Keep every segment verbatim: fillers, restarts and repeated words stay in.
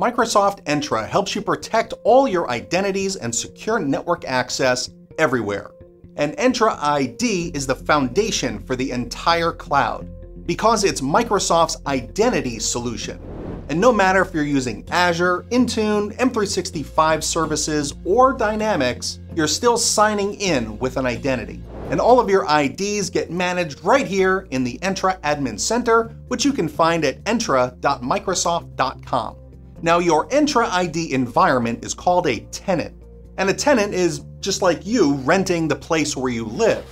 Microsoft Entra helps you protect all your identities and secure network access everywhere. And Entra I D is the foundation for the entire cloud because it's Microsoft's identity solution. And no matter if you're using Azure, Intune, M three sixty-five services, or Dynamics, you're still signing in with an identity. And all of your I Ds get managed right here in the Entra Admin Center, which you can find at Entra dot Microsoft dot com. Now, your Entra I D environment is called a tenant. And a tenant is just like you renting the place where you live.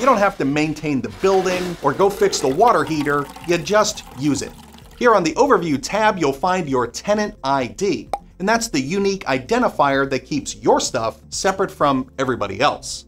You don't have to maintain the building or go fix the water heater, you just use it. Here on the Overview tab, you'll find your tenant I D, and that's the unique identifier that keeps your stuff separate from everybody else.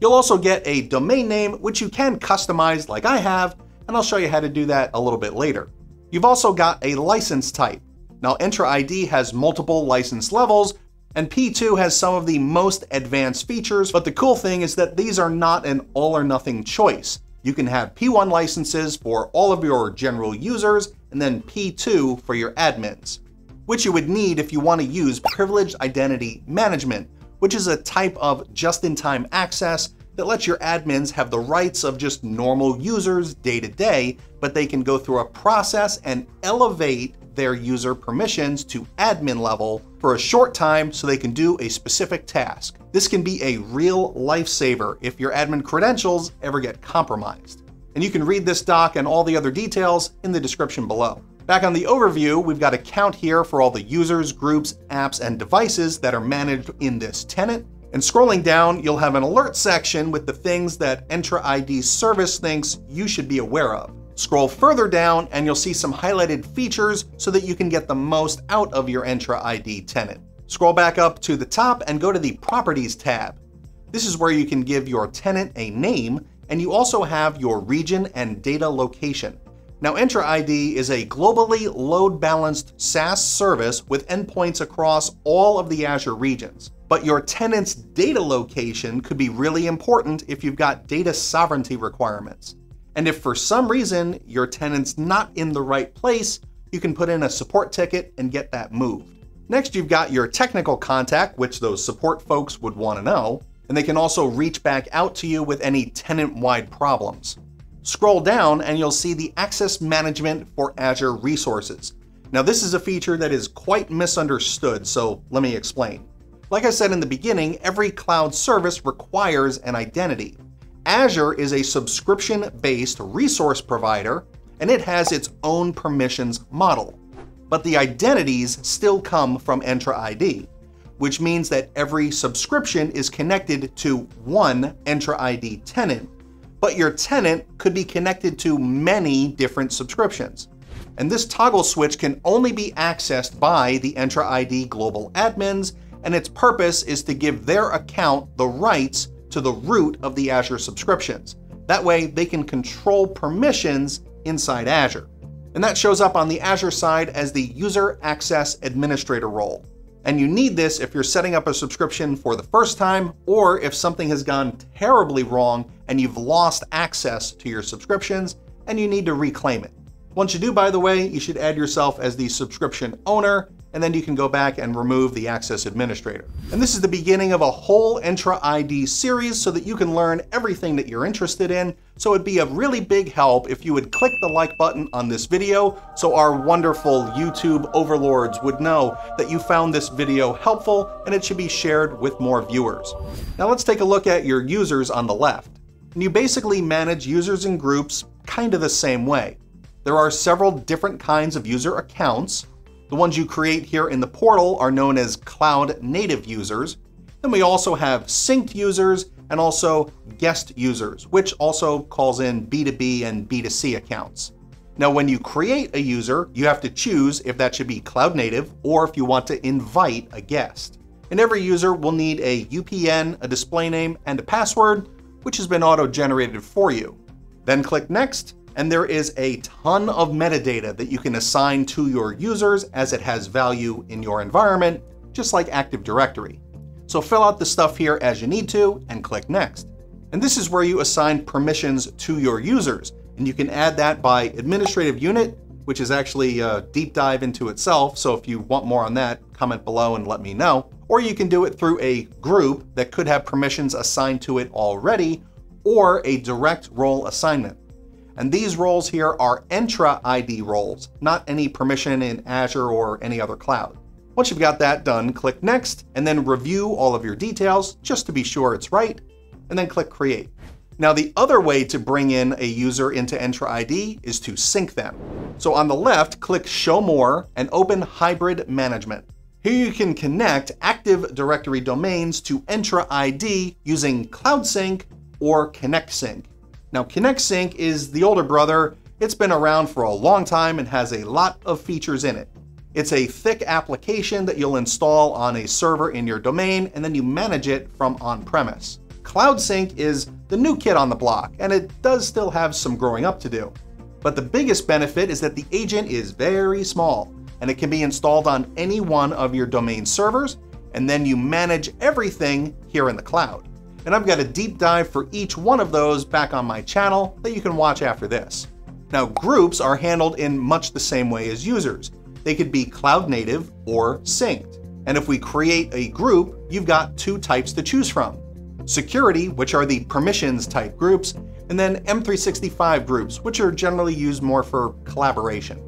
You'll also get a domain name, which you can customize like I have, and I'll show you how to do that a little bit later. You've also got a license type. Now, Entra I D has multiple license levels, and P two has some of the most advanced features, but the cool thing is that these are not an all-or-nothing choice. You can have P one licenses for all of your general users, and then P two for your admins, which you would need if you want to use privileged identity management, which is a type of just-in-time access that lets your admins have the rights of just normal users day to day, but they can go through a process and elevate their user permissions to admin level for a short time so they can do a specific task. This can be a real lifesaver if your admin credentials ever get compromised. And you can read this doc and all the other details in the description below. Back on the overview, we've got a count here for all the users, groups, apps, and devices that are managed in this tenant. And scrolling down, you'll have an alert section with the things that Entra I D service thinks you should be aware of. Scroll further down and you'll see some highlighted features so that you can get the most out of your Entra I D tenant. Scroll back up to the top and go to the Properties tab. This is where you can give your tenant a name, and you also have your region and data location. Now, Entra I D is a globally load-balanced SaaS service with endpoints across all of the Azure regions. But your tenant's data location could be really important if you've got data sovereignty requirements. And if for some reason your tenant's not in the right place, you can put in a support ticket and get that moved. Next, you've got your technical contact, which those support folks would want to know. And they can also reach back out to you with any tenant-wide problems. Scroll down and you'll see the access management for Azure resources. Now, this is a feature that is quite misunderstood, so let me explain. Like I said in the beginning, every cloud service requires an identity. Azure is a subscription-based resource provider, and it has its own permissions model. But the identities still come from Entra I D, which means that every subscription is connected to one Entra I D tenant, but your tenant could be connected to many different subscriptions. And this toggle switch can only be accessed by the Entra I D global admins, and its purpose is to give their account the rights to the root of the Azure subscriptions. That way they can control permissions inside Azure. And that shows up on the Azure side as the User Access Administrator role. And you need this if you're setting up a subscription for the first time, or if something has gone terribly wrong and you've lost access to your subscriptions and you need to reclaim it. Once you do, by the way, you should add yourself as the subscription owner, and then you can go back and remove the access administrator. And this is the beginning of a whole Entra I D series so that you can learn everything that you're interested in. So it'd be a really big help if you would click the like button on this video so our wonderful YouTube overlords would know that you found this video helpful, and it should be shared with more viewers. Now let's take a look at your users on the left. And you basically manage users and groups kind of the same way. There are several different kinds of user accounts. The ones you create here in the portal are known as cloud native users. Then we also have synced users and also guest users, which also calls in B two B and B two C accounts. Now, when you create a user, you have to choose if that should be cloud native or if you want to invite a guest. And every user will need a U P N, a display name, and a password, which has been auto-generated for you. Then click Next. And there is a ton of metadata that you can assign to your users as it has value in your environment, just like Active Directory. So fill out the stuff here as you need to and click Next. And this is where you assign permissions to your users. And you can add that by administrative unit, which is actually a deep dive into itself. So if you want more on that, comment below and let me know. Or you can do it through a group that could have permissions assigned to it already, or a direct role assignment. And these roles here are Entra I D roles, not any permission in Azure or any other cloud. Once you've got that done, click Next, and then review all of your details just to be sure it's right, and then click Create. Now, the other way to bring in a user into Entra I D is to sync them. So on the left, click Show More and open Hybrid Management. Here you can connect Active Directory domains to Entra I D using Cloud Sync or Connect Sync. Now, Connect Sync is the older brother. It's been around for a long time and has a lot of features in it. It's a thick application that you'll install on a server in your domain, and then you manage it from on-premise. Cloud Sync is the new kid on the block, and it does still have some growing up to do. But the biggest benefit is that the agent is very small, and it can be installed on any one of your domain servers, and then you manage everything here in the cloud. And I've got a deep dive for each one of those back on my channel that you can watch after this. Now, groups are handled in much the same way as users. They could be cloud native or synced. And if we create a group, you've got two types to choose from. Security, which are the permissions type groups, and then M three sixty-five groups, which are generally used more for collaboration.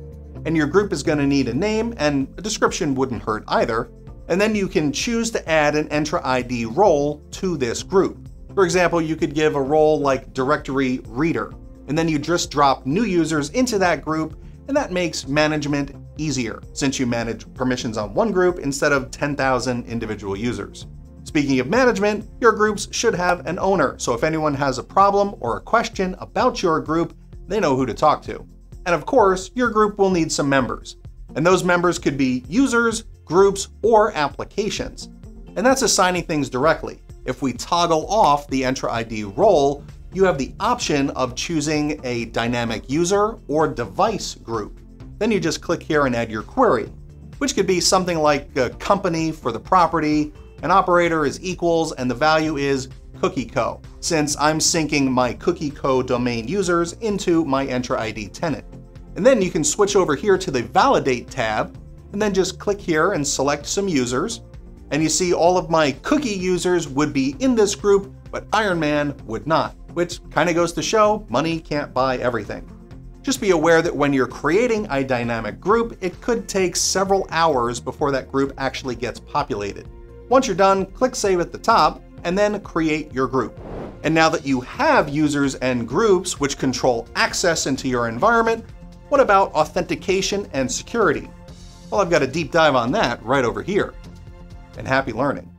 And your group is going to need a name, and a description wouldn't hurt either. And then you can choose to add an Entra I D role to this group. For example, you could give a role like directory reader, and then you just drop new users into that group, and that makes management easier since you manage permissions on one group instead of ten thousand individual users. Speaking of management, your groups should have an owner, so if anyone has a problem or a question about your group, they know who to talk to. And of course, your group will need some members. And those members could be users, groups, or applications. And that's assigning things directly. If we toggle off the Entra I D role, you have the option of choosing a dynamic user or device group. Then you just click here and add your query, which could be something like a company for the property, an operator is equals, and the value is CookieCo, since I'm syncing my CookieCo domain users into my Entra I D tenant. And then you can switch over here to the Validate tab, and then just click here and select some users. And you see all of my cookie users would be in this group, but Iron Man would not, which kind of goes to show money can't buy everything. Just be aware that when you're creating a dynamic group, it could take several hours before that group actually gets populated. Once you're done, click Save at the top, and then create your group. And now that you have users and groups which control access into your environment, what about authentication and security? Well, I've got a deep dive on that right over here. And happy learning.